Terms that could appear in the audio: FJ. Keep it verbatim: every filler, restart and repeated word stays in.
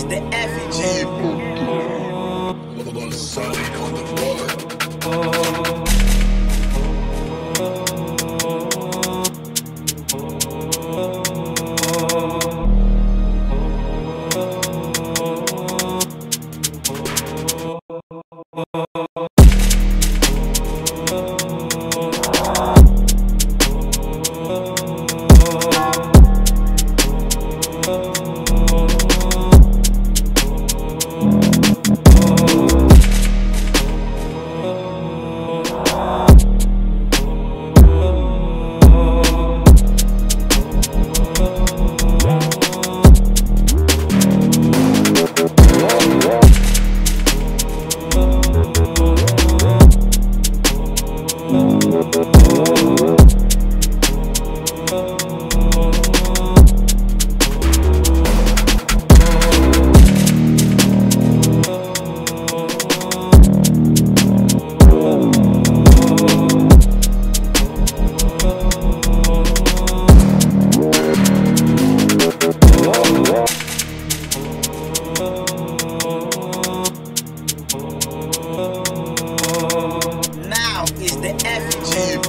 It's the F J. Hold on, solid on the water. Now is the F J.